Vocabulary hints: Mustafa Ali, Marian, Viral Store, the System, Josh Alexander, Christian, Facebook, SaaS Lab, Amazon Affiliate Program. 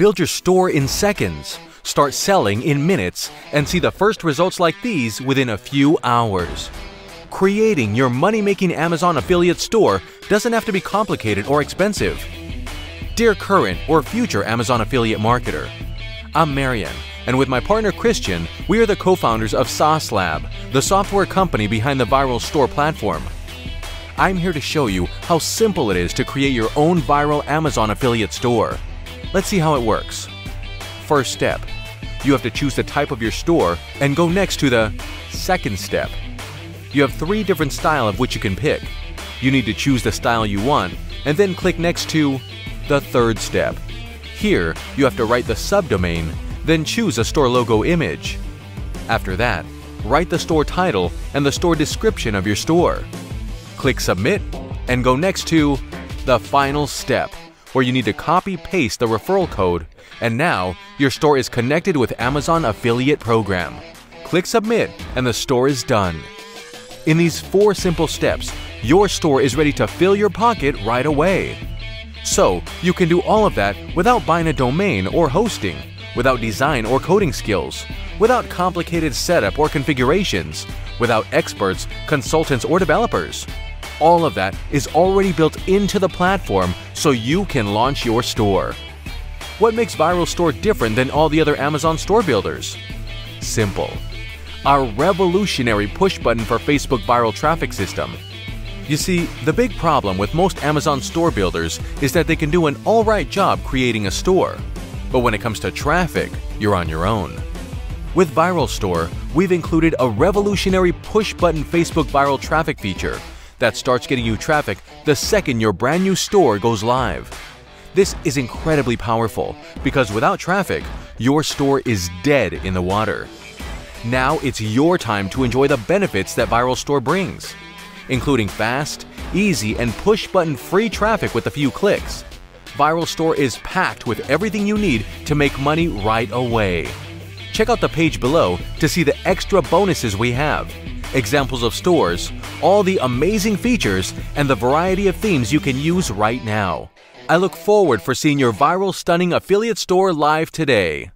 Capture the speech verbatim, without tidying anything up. build your store in seconds, start selling in minutes, and see the first results like these within a few hours. Creating your money-making Amazon affiliate store doesn't have to be complicated or expensive. Dear current or future Amazon affiliate marketer, I'm Marian, and with my partner Christian, we are the co-founders of SaaS Lab, the software company behind the Viral Store platform. I'm here to show you how simple it is to create your own viral Amazon affiliate store. Let's see how it works. First step, you have to choose the type of your store and go next to the second step. You have three different styles of which you can pick. You need to choose the style you want and then click next to the third step. Here, you have to write the subdomain, then choose a store logo image. After that, write the store title and the store description of your store. Click Submit and go next to the final step, where you need to copy-paste the referral code, and now your store is connected with Amazon Affiliate Program. Click Submit and the store is done. In these four simple steps, your store is ready to fill your pocket right away. So, you can do all of that without buying a domain or hosting, without design or coding skills, without complicated setup or configurations, without experts, consultants, or developers. All of that is already built into the platform so you can launch your store. What makes Viral Store different than all the other Amazon store builders? Simple. Our revolutionary push button for Facebook viral traffic system. You see, the big problem with most Amazon store builders is that they can do an all right job creating a store. But when it comes to traffic, you're on your own. With Viral Store, we've included a revolutionary push button Facebook viral traffic feature that starts getting you traffic the second your brand new store goes live. This is incredibly powerful because without traffic, your store is dead in the water. Now it's your time to enjoy the benefits that Viral Store brings, including fast, easy, and push-button free traffic with a few clicks. Viral Store is packed with everything you need to make money right away. Check out the page below to see the extra bonuses we have, examples of stores, all the amazing features, and the variety of themes you can use right now. I look forward for seeing your viral stunning affiliate store live today.